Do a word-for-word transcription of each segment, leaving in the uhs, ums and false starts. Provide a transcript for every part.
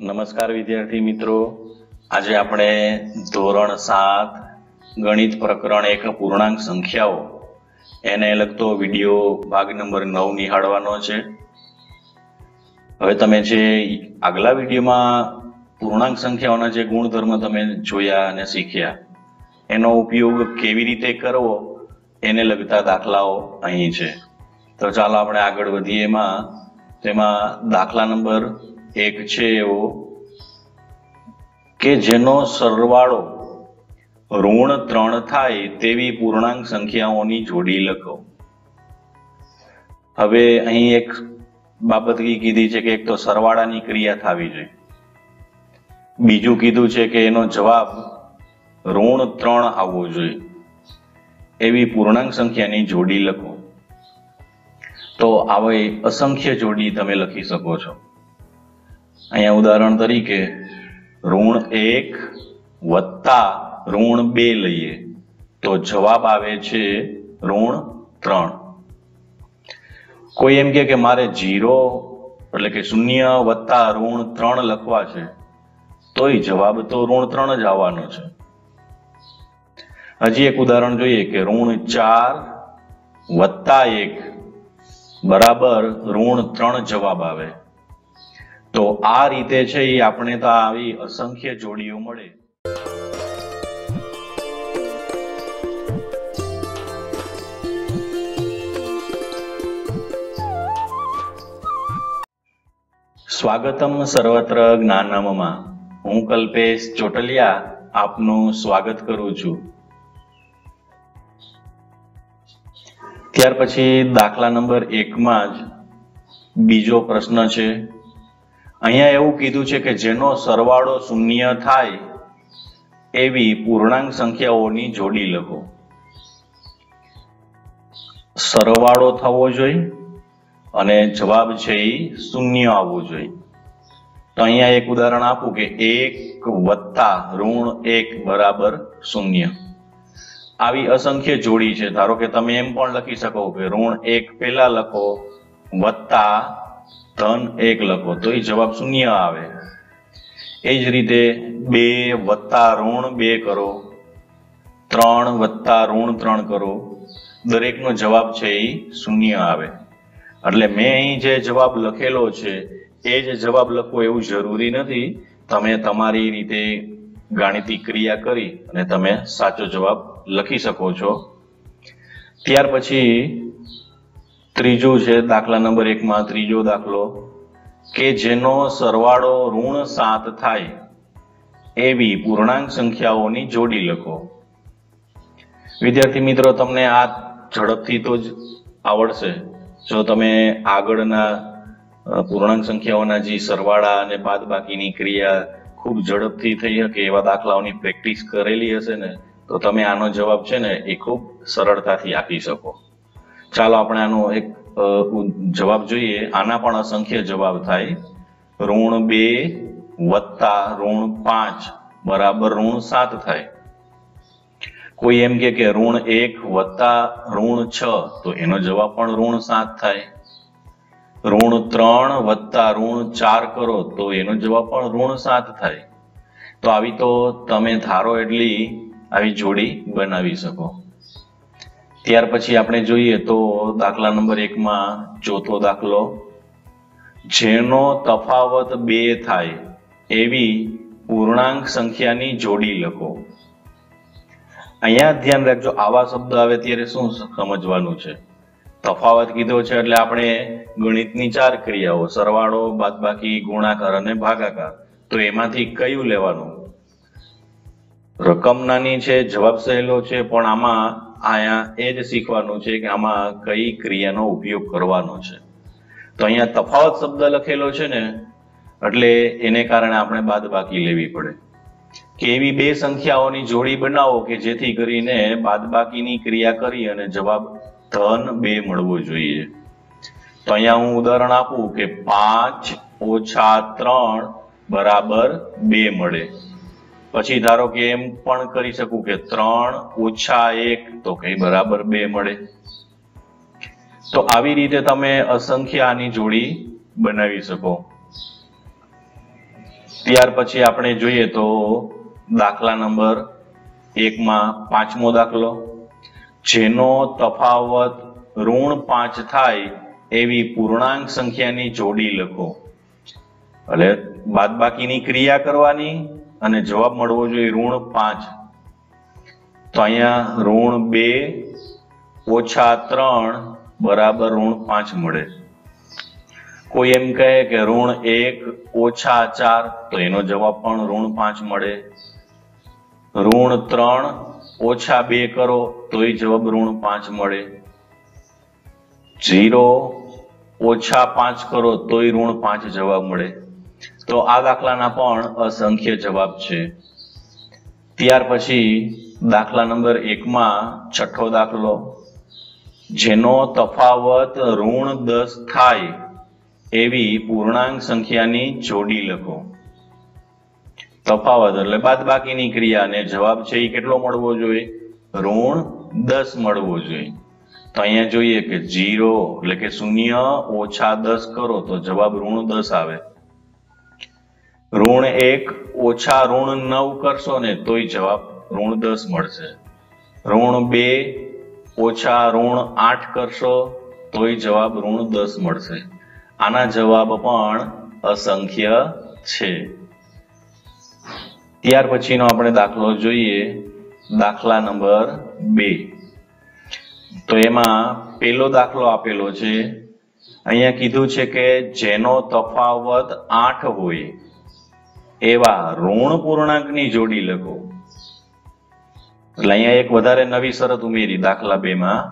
नमस्कार विद्यार्थी मित्रों, आजे आपणे धोरण सात गणित प्रकरण एक पूर्णांक संख्याओं एने लगतो विडियो भाग नंबर नौ निहाळवानो छे। हवे तमे जे आगला विडियोमां पूर्णांक संख्याओना जे गुणधर्म तमे जोया अने शीख्या एनो उपयोग केवी रीते करवो एने लगता दाखलाओ अहीं छे। तो चालो आपणे आगळ वधीए। मां तेमां दाखला नंबर एक छे एवो के जेनो सरवाळो ऋण त्रण थाय तेवी पूर्णांक संख्याओनी जोडी लखो। हवे अहीं एक बाबत कीधी छे के एक तो सरवाळानी क्रिया थावी जोईए, बीजू कीधुं छे के एनो जवाब ऋण त्रण आववो जोईए, एवी पूर्णांक संख्यानी जोडी लखो। तो आवे असंख्य जोडी तमे लखी शको छो। अहींया उदाहरण तरीके ऋण एक वत्ता ऋण बे लईए तो जवाब आवे छे ऋण त्रण। कोई एम के, के मारे जीरो एटले के शून्य वत्ता ऋण त्रण लखवा छे तो ई जवाब तो ऋण त्रण ज आववानो छे। हजी एक उदाहरण जोईए के ऋण चार वत्ता एक बराबर ऋण त्रण जवाब आवे। तो आ रीते छे ई आपणे तो आवी असंख्य जोडीओ मळे। स्वागतम सर्वत्र ज्ञानम मां, हूँ कल्पेश चोटलिया आपनु स्वागत करू छू। त्यार पछी दाखला नंबर एक मां ज बीजो प्रश्न छे। अहींया एवुं कीधुं छे के जेनो सरवाळो शून्य थाय एवी पूर्णांक संख्याओनी जोडी लखो। सरवाळो थवो जोईए अने जवाब छे शून्य आववो जोईए। तो अहींया एक उदाहरण आपू के एक वत्ता ऋण एक बराबर शून्य। आवी असंख्य जोड़ी छे। धारो के तमे एम पण लखी शको के ऋण एक पेला लखो वत्ता धन एक लखो तो ई जवाब शून्य आवे। ए ज रीते बे वत्ता ऋण बे करो, त्रण वत्ता ऋण त्रण करो, दरेकनो जवाब छे ई शून्य आवे। એટલે મેં અહીં જે જવાબ લખેલો છે એ જ જવાબ લખવો એવું જરૂરી નથી, તમે તમારી રીતે ગાણિતિક ક્રિયા કરી અને તમે સાચો જવાબ લખી શકો છો। ત્યાર પછી ત્રીજો છે દાખલા નંબર એક માં ત્રીજો દાખલો કે જેનો સરવાળો ઋણ સાત થાય એવી પૂર્ણાંક સંખ્યાઓની જોડી લખો। વિદ્યાર્થી મિત્રો, તમને આ ઝડપથી તો જ આવડશે। जो तमे आगळना पूर्णांक संख्याओना जी सरवाळा अने बादबाकीनी क्रिया खूब झड़पथी थई हके एवा दाखलाओनी प्रेक्टिस करेली हशे ने तो तमे आनो जवाब छे ने ए खूब सरळताथी आपी शको। चालो आपणे आनो एक जवाब जोईए। आना पण असंख्य जवाब थाय ऋण बे वत्ता ऋण पांच बराबर ऋण सात थाय। कोई एम के, के ऋण एक वत्ता ऋण छ तो एनो जवाब पण ऋण सात थाय। ऋण त्रण वत्ता ऋण चार करो तो एनो जवाब पण ऋण सात थाय। तो आवी तो तमे धारो एटली आवी जोड़ी बनावी शको। त्यार पछी आपणे जोईए तो दाखला नंबर एक मां चौथो दाखलो जेनो तफावत बे थाय एवी पूर्णांक संख्यानी जोड़ी लखो। अहींया ध्यान रखजो आवा शब्द आवे त्यारे शुं समजवानुं छे। तफावत कीधो छे एटले आपणे गणितनी चार क्रियाओ सरवाळो बादबाकी गुणाकार अने भागाकार तो एमांथी कयुं लेवानुं। रकम नानी छे, जवाब सहेलो छे, पण आमां आया ए ज शीखवानुं छे के आमां कई क्रियानो उपयोग करवानो छे। तो अहींया तफावत शब्द लखेलो छे ने एटले एने कारणे आपणे बादबाकी लेवी पडे के एवी बे संख्याओनी जोड़ी बनावो के जेथी करीने बादबाकीनी क्रिया करी अने जवाब धन बे मळवो जोईए। तो अहींया हुं उदाहरण आपू के पांच ओछा त्रण बराबर बे मळे। पछी धारो के एम पण करी शकू के त्रण ओछा एक तो कई बराबर बे मळे। तो आवी रीते तमे असंख्य आनी जोड़ी बनावी शको। ત્યાર પછી આપણે જોઈએ તો દાખલા નંબર એક માં પાંચમો દાખલો, જેનો તફાવત ઋણ પાંચ થાય એવી પૂર્ણાંક સંખ્યાની જોડી લખો. એટલે બાદબાકીની ક્રિયા કરવાની અને જવાબ મળવો જોઈએ ઋણ પાંચ. તો અહીંયા ઋણ બે ઓછા ત્રણ बराबर ऋण पांच मळे. कोई एम कहे कि ऋण एक ओछा चार तो एनो जवाब पण ऋण पांच मळे. ऋण त्रण ओछा बे करो तो ए जवाब ऋण पांच मळे. जीरो ओछा पांच करो तो ए ऋण पांच जवाब मळे. तो आ दाखलाना पण असंख्य जवाब छे. त्यार पछी दाखला नंबर एक मां छठो दाखलो, जेनो तफावत ऋण दस थाय एवी पूर्णांक संख्यानी जोड़ी लखो. तफावत એટલે બાદબાકીની ક્રિયા અને જવાબ છે એ કેટલો મળવો જોઈએ ઋણ દસ મળવો જોઈએ. તો અહીંયા જોઈએ કે શૂન્ય એટલે કે શૂન્ય ઓછા દસ કરો તો જવાબ ઋણ દસ આવે. ઋણ એક ઓછા ઋણ નવ કરશો ને તોય જવાબ ઋણ દસ મળશે. ઋણ બે ओछा ऋण आठ करशो तो ही जवाब ऋण दस मळशे. आना जवाब पण असंख्य छे. त्यार पछीनो आपणे दाखलो जोईए दाखला नंबर बे. तो एमां पेलो दाखलो आपेलो छे. अहींया कीधुं छे के जेनो तफावत आठ होय एवा ऋण पूर्णांकनी जोडी लखो. एक वधारे नवी शरत उमेरी दाखला बे में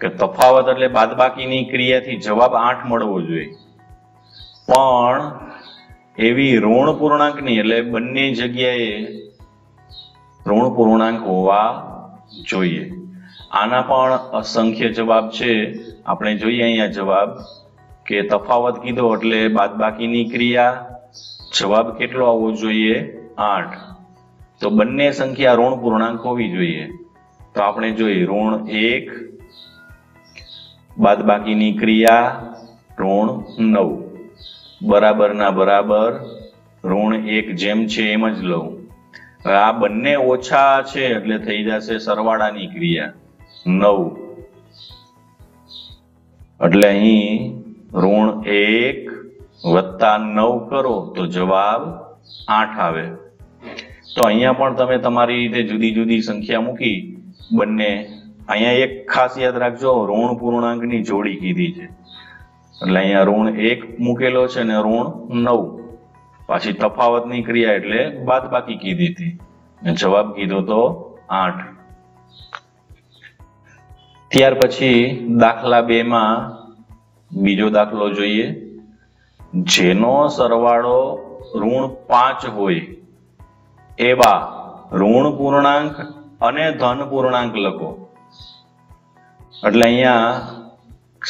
के तफावत એટલે બાદબાકીની ક્રિયાથી જવાબ આઠ મળવો જોઈએ પણ એવી ઋણ પૂર્ણાંકની એટલે બંને જગ્યાએ ઋણ પૂર્ણાંક હોવા જોઈએ. આના પણ અસંખ્ય જવાબ છે. આપણે જોઈએ અહીંયા જવાબ કે તફાવત કીધો એટલે બાદબાકીની ક્રિયા જવાબ કેટલો આવવો જોઈએ આઠ. तो बन्ने संख्या ऋण पूर्णांक होवी जोईए. तो आपणे जोईए ऋण एक बादबाकीनी क्रिया ऋण नौ बराबर ना बराबर ऋण एक जेम छे एम ज लऊं. आ बन्ने ओछा छे एटले थई जशे सरवाळानी क्रिया नौ एटले अहीं ऋण एक वत्ता नौ करो तो जवाब आठ आवे. तो अहींया पण तमे तमारी रीते जुदी जुदी संख्या मूकी बन्ने. अहींया एक खास याद राखजो ऋण पूर्णांकनी जोड़ी कीधी छे એટલે અહીंया ऋण एक મૂકેલો છે અને ऋण નવ. પાછી તફાવતની ક્રિયા એટલે બાદબાકી કીધી હતી અને જવાબ કીધો તો આઠ. ત્યાર પછી દાખલા બે માં બીજો દાખલો જોઈએ, જેનો સરવાળો ऋण પાંચ હોય एवा ऋण पूर्णांक अने धन पूर्णांक लखो. एटले अहींया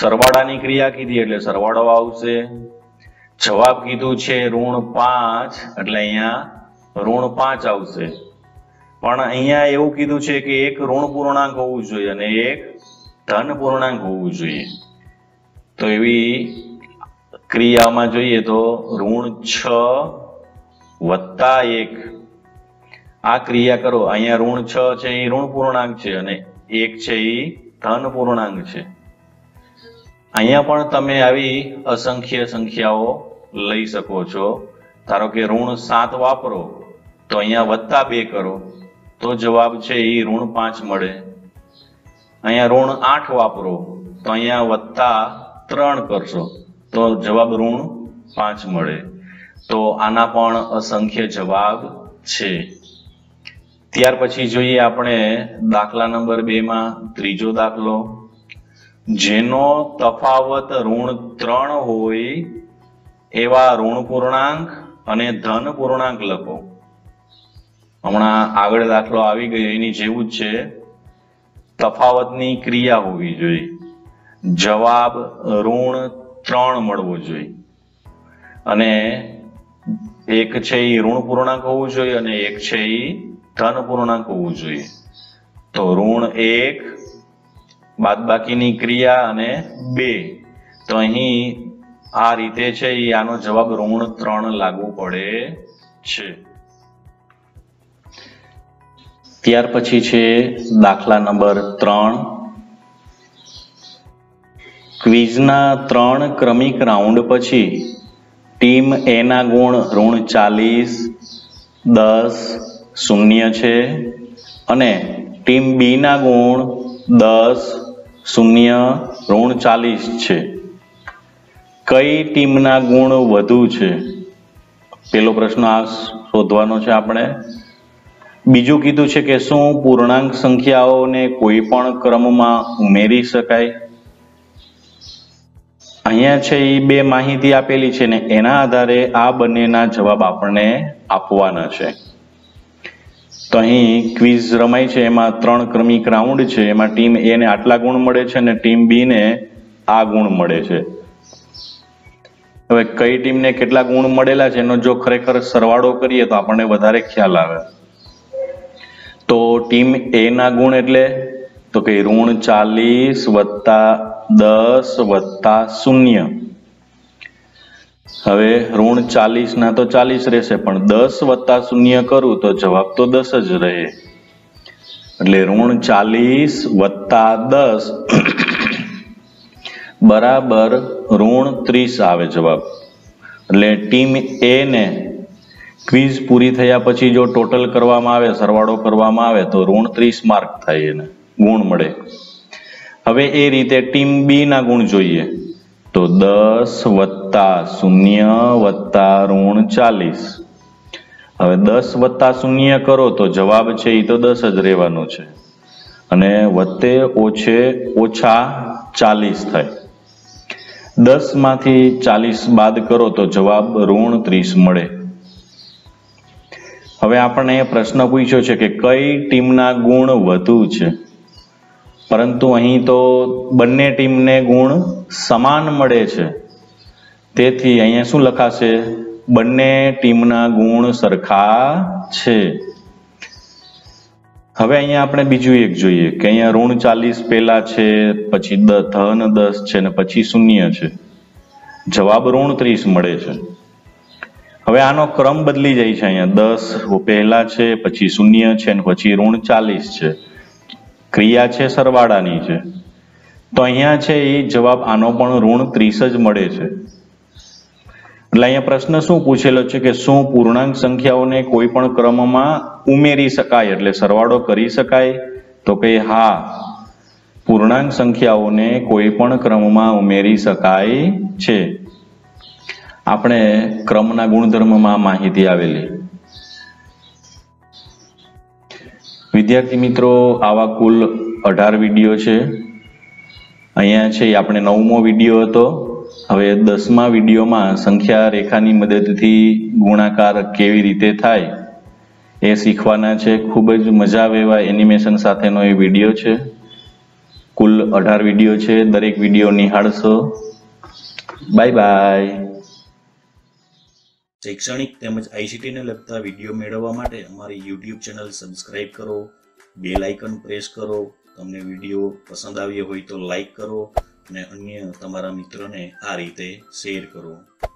सरवाड़ानी क्रिया कीधी एटले सरवाड़ो आवशे. जवाब कीधो छे ऋण पांच एटले अहींया ऋण पांच आवशे पण अहींया एवुं कीधुं छे के एक ऋण पूर्णांक होवुं जोईए अने एक धन पूर्णांक होवुं जोईए. तो एवी क्रियामां जोईए तो ऋण छ वत्ता एक आ क्रिया करो. अहींया ऋण छ छे ए ऋण पूर्णांक छे अने एक छे ए धन पूर्णांक छे. अहींया पण तमे आवी असंख्य संख्याओ लई शको छो. धारो के ऋण सात वापरो तो अहींया वत्ता बे करो तो जवाब छे ए ऋण पांच मळे. अहींया ऋण आठ वापरो तो अहींया वत्ता त्रण करशो तो जवाब ऋण पांच मळे. तो आना पण असंख्य जवाब छे. त्यार पछी जोईए आपणे दाखला नंबर बे में त्रीजो दाखलो, जेनो तफावत ऋण त्रण होय एवा ऋण पूर्णांक अने धन पूर्णांक लखो. हमणा आगळ दाखलो आवी गयो एनी जेवुं ज छे. तफावतनी क्रिया होवी जोईए, जवाब ऋण त्रण मळवो जोईए अने एक छे ई ऋण पूर्णांक होवो जोईए अने एक छे ई धन पूर्णांक होवो जोईए. तो ऋण एक बादबाकीनी क्रिया अने बे तो अहीं आ रीते छे ए आनो जवाब ऋण त्रण लागू पड़े छे। त्यार पछी छे दाखला नंबर त्रण। क्विजना त्रण क्रमिक राउंड पछी टीम ए ना गुण ऋण चालीस दस शून्य छे अने टीम बी ना गुण दस शून्य ऋण चालीस छे। कई टीम ना गुण वधु छे पेलो प्रश्न आ शोधवानो छे आपणे। बीजू कीधुं छे के शुं पूर्णांक संख्याओने कोई पण क्रममां उमेरी शकाय। अहींया छे ई बे माहिती आपेली छे ने एना आधारे आ बन्नेना जवाब आपणे आपवाना छे। तो अहीं क्विज रमाई छे एमां त्रण क्रमिक राउंड छे एमां टीम ए ने आटला गुण मळे छे ने टीम बी ने आ गुण मळे छे। कई टीम ने केटला गुण मळेला छे एनो जो खरेखर सरवाळो करीए तो आपणे वधारे ख्याल आवे। तो टीम ए ना गुण एटले तो के ऋण चालीस वत्ता दस वत्ता शून्य। हवे ऋण चालीस ना तो चालीस रहेशे पण दस वत्ता शून्य करूं तो जवाब तो दस ज रहे एटले ऋण चालीस वत्ता दस बराबर ऋण तीस आवे जवाब। એટલે ટીમ ए ने क्विज पूरी થયા પછી જો ટોટલ કરવામાં આવે સરવાળો કરવામાં આવે તો ઋણ ત્રીસ માર્ક થાય એને ગુણ મળે। હવે એ રીતે ટીમ B ના ગુણ જોઈએ તો દસ + શૂન્ય + ઋણ ચાલીસ। હવે દસ + શૂન્ય કરો તો જવાબ છે એ તો દસ જ રહેવાનો છે અને વત્તે ઓછે ઓછા ચાલીસ થાય। दस माथी चालीस बाद करो तो जवाब ऋण तीस मळे। हवे आपणे प्रश्न पूछ्यो छे के कई टीमना गुण वधु छे परंतु अहीं तो बंने टीमने गुण समान मळे छे तेथी अहींया शुं लखाशे बंने टीमना गुण सरखा छे। हवे अहीं आपणे बीजू एक जोईए के अहीं ऋण चालीस पहेला छे पछी धन दस छे ने पछी शून्य छे जवाब ऋण तीस मळे छे। हवे आनो क्रम बदली जाय छे अहीं दस पहेला छे पछी शून्य छे ने पछी ऋण चालीस छे क्रिया छे सरवाळानी छे तो अहींया छे ए जवाब आनो पण ऋण तीस ज मळे छे। એટલે અહીંયા પ્રશ્ન શું પૂછેલો છે કે શું પૂર્ણાંક સંખ્યાઓને કોઈ પણ ક્રમમાં ઉમેરી શકાય એટલે સરવાળો કરી શકાય તો કે હા પૂર્ણાંક સંખ્યાઓને કોઈ પણ ક્રમમાં ઉમેરી શકાય છે। આપણે ક્રમના ગુણધર્મમાં માહિતી આવેલી। વિદ્યાર્થી મિત્રો આવા કુલ અઢાર વિડિયો છે। અહીંયા છે આપણે નવમો વિડિયો હતો। हवे दसमा विडियो में संख्या रेखा की मददथी गुणाकार केवी रीते थाय ए शीखवाना छे। खूब ज मजा आवे एवा एनिमेशन साथेनो ए विडियो छे। कुल अठार विडियो छे। दरेक विडियो निहाळशो। Bye bye. शैक्षणिक तेमज आईसीटी ने लगता विडियो मेळववा माटे अमारी यूट्यूब चेनल सब्सक्राइब करो, बेल आइकन प्रेस करो। तमने विडियो पसंद आव्यो होय तो लाइक करो ने अन्य तमारा मित्रों ने आ रीते शेर करो।